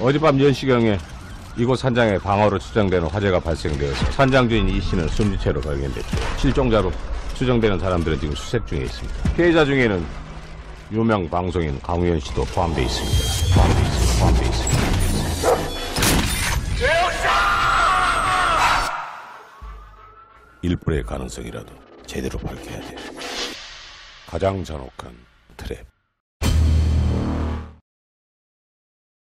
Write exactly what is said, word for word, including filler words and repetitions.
어젯밤 열 시경에 이곳 산장에 방화로 추정되는 화재가 발생되어서 산장 주인 이 씨는 숨진 채로 발견됐고 실종자로 추정되는 사람들은 지금 수색 중에 있습니다. 피해자 중에는 유명 방송인 강우현 씨도 포함되어 있습니다. 포함되어 있습니다. 포함되어 있습니다. 일부의 가능성이라도 제대로 밝혀야 돼. 가장 잔혹한